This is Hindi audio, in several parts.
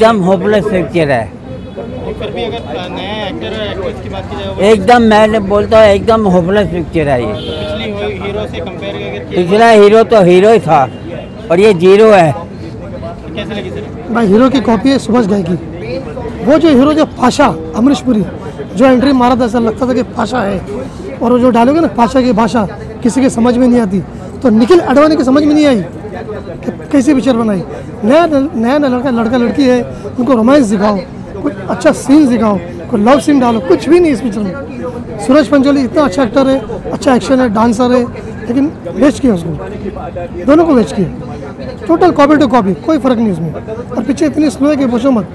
एकदम होपलेस पिक्चर है। फिर भी अगर नया एक्टर और एक्ट्रेस की बात की जाए, एकदम मैं बोलता हूँ एकदम होपलेस पिक्चर है ये। पिछली हीरो से कंपेयर करके पिछला हीरो तो हीरो ही था और ये जीरो है। कैसे लगी सर? भाई हीरो की कॉपी है सूरज भाई की। वो जो हीरो जो पाशा अमरीश पुरी जो एंट्री मारा था ऐसा लगता था कि पाशा है, और वो जो डालोगे ना पाशा की भाषा किसी के समझ में नहीं आती, तो निखिल अडवाणी की समझ में नहीं आई कैसी पिक्चर बनाई। नया नया नया लड़का लड़की है, उनको रोमांस दिखाओ, कुछ अच्छा सीन दिखाओ, कोई लव सीन डालो, कुछ भी नहीं इस पिक्चर में। सूरज पंचोली इतना अच्छा एक्टर है, अच्छा एक्शन है, डांसर है, लेकिन वेस्ट किया उसको, दोनों को वेस्ट किया। टोटल कॉपी टू कॉपी, कोई फर्क नहीं उसमें। और पिक्चर इतनी स्लो है कि पूछो मत।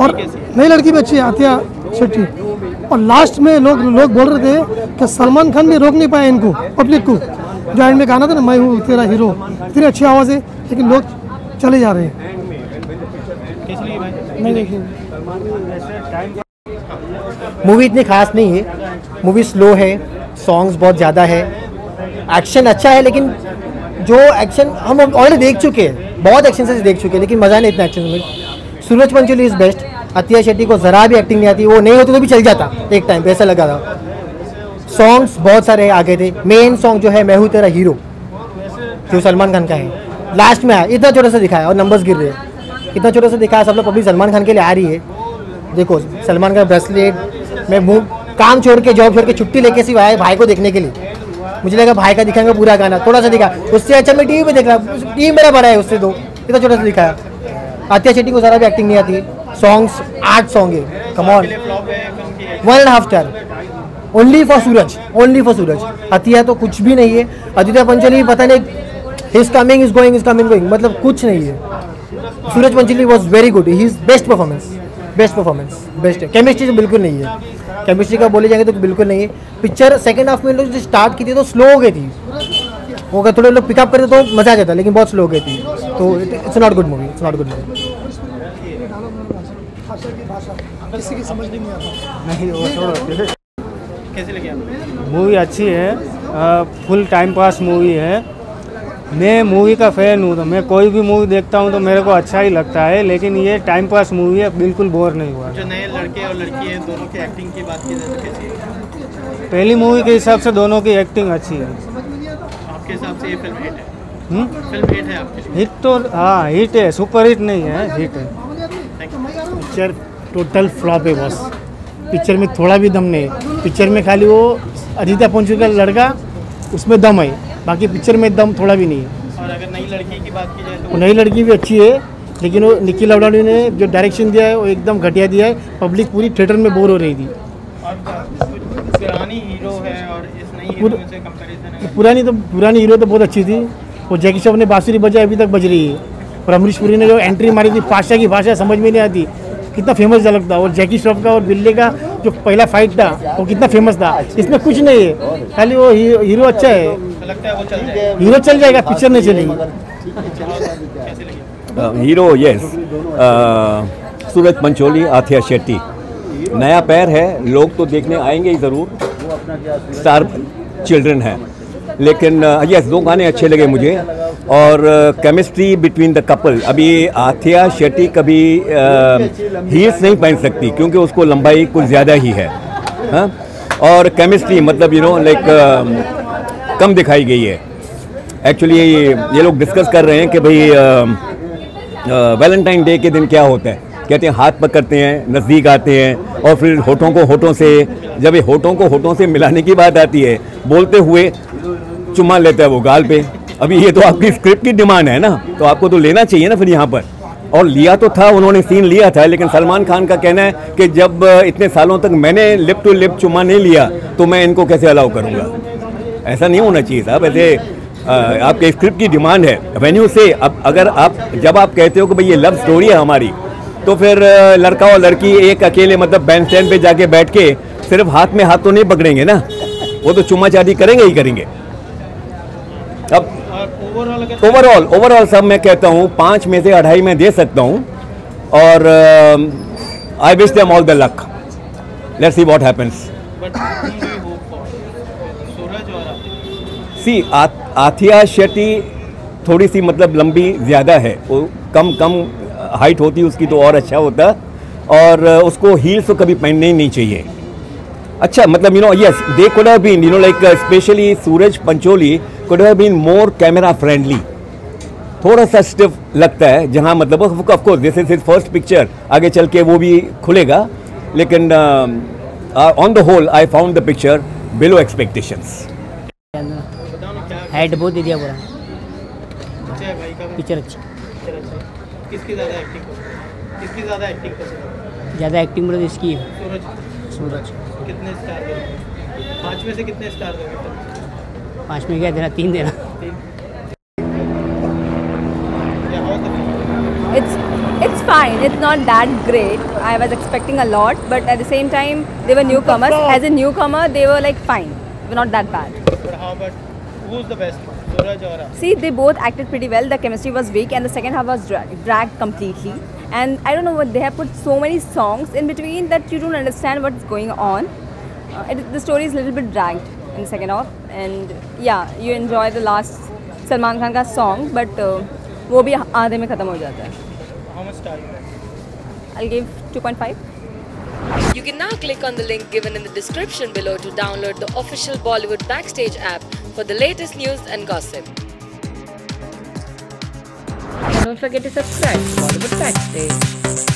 और नई लड़की भी अच्छी है आथिया शेट्टी। और लास्ट में लोग बोल रहे थे कि सलमान खान भी रोक नहीं पाए इनको, पब्लिक को। जो एंड में गाना था ना मैं हूँ तेरा हीरो, इतनी अच्छी आवाज़ है, लेकिन लोग चले जा रहे हैं। मूवी इतनी खास नहीं है, मूवी स्लो है, सॉन्ग्स बहुत ज़्यादा है, एक्शन अच्छा है, लेकिन जो एक्शन हम ऑलरेडी देख चुके हैं, बहुत एक्शन से देख चुके हैं, लेकिन मज़ा नहीं इतना एक्शन में। Suraj Pancholi is best. अथिया शेट्टी को ज़रा भी एक्टिंग नहीं आती, वो नहीं होती तो भी चल जाता एक टाइम पे, ऐसा लगा था। सॉन्ग्स बहुत सारे आ गए थे। मेन सॉन्ग जो है मैं हूँ तेरा हीरो जो सलमान खान का है, लास्ट में आया, इतना छोटा सा दिखाया और नंबर्स गिर रहे हैं, इतना छोटा सा दिखाया। सब लोग पब्लिक सलमान खान के लिए आ रही है, देखो सलमान का ब्रेसलेट, मैं मुँह काम छोड़ के जॉब छोड़ के छुट्टी लेके सिर्फ आया भाई को देखने के लिए। मुझे लगा भाई का दिखाएंगे पूरा गाना, थोड़ा सा दिखा, उससे अच्छा मैं टीवी पर देख रहा, टीवी मेरा बड़ा है उससे दो, इतना छोटा सा दिखाया। अथिया शेट्टी को ज़रा भी एक्टिंग नहीं आती। सॉन्ग्स 8 सॉन्ग है, come on 1.5 star only for Suraj, only for Suraj. Athiya तो कुछ भी नहीं है। अथिया पंचोली पता नहीं इज कमिंग गोइंग, मतलब कुछ नहीं है। Suraj Pancholi was very good, he is best performance, best performance, best है। केमिस्ट्री तो बिल्कुल नहीं है, केमिस्ट्री का बोले जाएंगे तो बिल्कुल नहीं है। पिक्चर सेकेंड हाफ में लोग जो स्टार्ट की थी तो स्लो हो गई थी, वो अगर थोड़े लोग पिकअप करते तो मज़ा आ जाता, लेकिन बहुत स्लो हो गई थी। तो it's not good movie, it's not good movie. किसी की समझ नहीं आता। कैसे लगी आपको? मूवी अच्छी है, फुल टाइम पास मूवी है। मैं मूवी का फैन हूँ, तो मैं कोई भी मूवी देखता हूँ तो मेरे को अच्छा ही लगता है, लेकिन ये टाइम पास मूवी है, बिल्कुल बोर नहीं हुआ। जो नए लड़के और लड़की हैं दोनों की एक्टिंग की बात की जाए तो कैसी है? पहली मूवी के हिसाब से दोनों की एक्टिंग अच्छी है। आपके हिसाब से ये फिल्म हिट है? फिल्म हिट है आपके? हिट तो हाँ हिट है, सुपर हिट नहीं है, हिट है। पिक्चर टोटल फ्लॉप है बस, पिक्चर में थोड़ा भी दम नहीं है। पिक्चर में खाली वो अथिया पंचोली का लड़का उसमें दम है, बाकी पिक्चर में दम थोड़ा भी नहीं है। और अगर नई लड़की की बात की जाए तो नई लड़की भी अच्छी है, लेकिन वो निखिल अडवाणी ने जो डायरेक्शन दिया है वो एकदम घटिया दिया है। पब्लिक पूरी थिएटर में बोर हो रही थी। पुरानी हीरो तो बहुत अच्छी थी, वो जैकी श्रॉफ ने बांसुरी बजाई अभी तक बज रही है। और अमरीश पुरी ने जो एंट्री मारी थी पाशा की भाषा समझ में नहीं आती, कितना फेमस झलक था। और जैकी श्रॉफ का और बिल्ले का जो पहला फाइट था वो कितना फेमस था। इसमें कुछ नहीं है, खाली वो हीरो अच्छा है, लगता है वो चल जाएगा। हीरो चल जाएगा, पिक्चर नहीं चलेगी। हीरो यस, सूरज पंचोली, आथिया शेट्टी, नया पैर है, लोग तो देखने आएंगे ही ज़रूर, स्टार चिल्ड्रन है। लेकिन यस दो गाने अच्छे लगे मुझे, और केमिस्ट्री बिटवीन द कपल। अभी आथिया शेट्टी कभी हील्स नहीं पहन सकती क्योंकि उसको लंबाई कुछ ज़्यादा ही है, हाँ? और केमिस्ट्री मतलब यू नो लाइक कम दिखाई गई है। एक्चुअली ये लोग डिस्कस कर रहे हैं कि भाई वैलेंटाइन डे के दिन क्या होता है, कहते हैं हाथ पकड़ते हैं, नज़दीक आते हैं, और फिर होठों को होठों से, जब ये होठों को होठों से मिलाने की बात आती है, बोलते हुए चुम्मा लेता है वो गाल पे। अभी ये तो आपकी स्क्रिप्ट की डिमांड है ना, तो आपको तो लेना चाहिए ना फिर यहाँ पर। और लिया तो था, उन्होंने सीन लिया था, लेकिन सलमान खान का कहना है कि जब इतने सालों तक मैंने लिप टू लिप चुम्मा नहीं लिया तो मैं इनको कैसे अलाउ करूँगा। ऐसा नहीं होना चाहिए साहब, ऐसे आपके स्क्रिप्ट की डिमांड है। वेन्यू से अब अगर आप जब आप कहते हो कि भाई ये लव स्टोरी है हमारी, तो फिर लड़का और लड़की एक अकेले मतलब बैंड स्टैंड पर जाके बैठ के सिर्फ हाथ में हाथ तो नहीं पकड़ेंगे ना, वो तो चुम्मा चाटी करेंगे ही करेंगे। अब ओवरऑल सब मैं कहता हूँ 5 में से 2.5 में दे सकता हूँ, और I wish them all the luck, let's see what happens. See Athiya Shetty थोड़ी सी मतलब लंबी ज़्यादा है, वो कम हाइट होती उसकी तो और अच्छा होता, और उसको हील्स तो कभी पहनने ही नहीं चाहिए। अच्छा, मतलब you know, yes they could have been, you know, like specially Suraj Pancholi could have been more camera friendly. थोड़ा सा स्टिफ लगता है जहाँ, मतलब of course this is his first picture, आगे चल के वो भी खुलेगा, लेकिन on the whole I found the picture below expectations. Height बहुत दे दिया पूरा पिक्चर। अच्छा, किसकी ज़्यादा एक्टिंग पसंद? ज़्यादा एक्टिंग मतलब इसकी सूरज। कितने स्टार दोगे? 5 में से कितने स्टार दोगे? 5 में क्या देना, 3 देना। It's fine. It's not that great. I was expecting a lot, but at the same time, they were newcomers. As a newcomer, they were like fine. They were not that bad. But how about who's the best one? Sooraj or Amrish? See, they both acted pretty well. The chemistry was weak, and the second half was dragged completely. And I don't know what they have put so many songs in between that you don't understand what's going on. The story is a little bit dragged in the second half, and yeah, you enjoy the last Salman Khan ka song, but वो भी आधे में खत्म हो जाता है। How much star you give? I'll give 2.5. You can now click on the link given in the description below to download the official Bollywood Backstage app for the latest news and gossip. And don't forget to subscribe to Bollywood Backstage.